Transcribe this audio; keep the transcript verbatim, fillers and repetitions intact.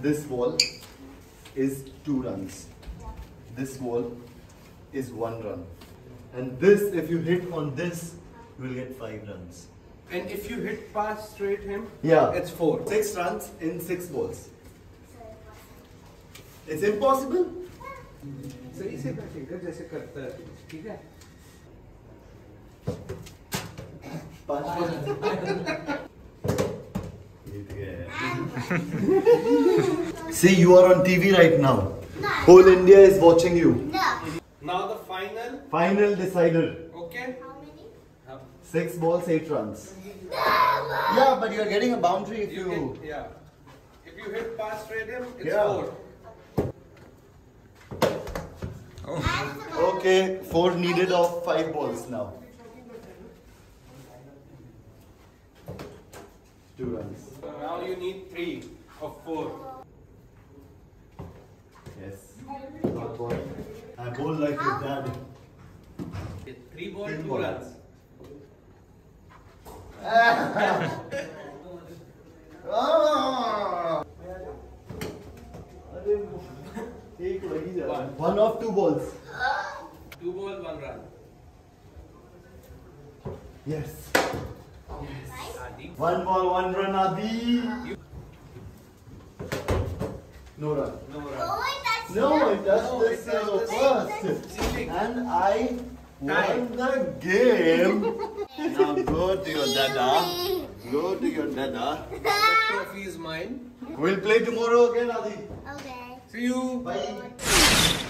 This wall is two runs. This wall is one run. And this, if you hit on this, you will get five runs. And if you hit past straight him, yeah, it's four. Six runs in six balls. It's impossible. So you say that you do See, you are on T V right now. No. Whole India is watching you. No. Now the final. Final decider. Okay. How many? Six balls, eight runs. No. Yeah, but you are getting a boundary if you. you... Hit, yeah. If you hit past radium, it's yeah. four. Oh. Okay, four needed of five balls now. Two runs. So now you need three or four. Yes. Not ball. I bowl like your dad. Three balls, two ball. runs. one. one of two balls. Two balls, one run. Yes. Yes. One ball, one run, Adi. No run. No run. No, it does no, this no, first. And I won the game. Now go to your dada. Go to your dada. The trophy is mine. We'll play tomorrow again, Adi. Okay. See you. Bye. Bye.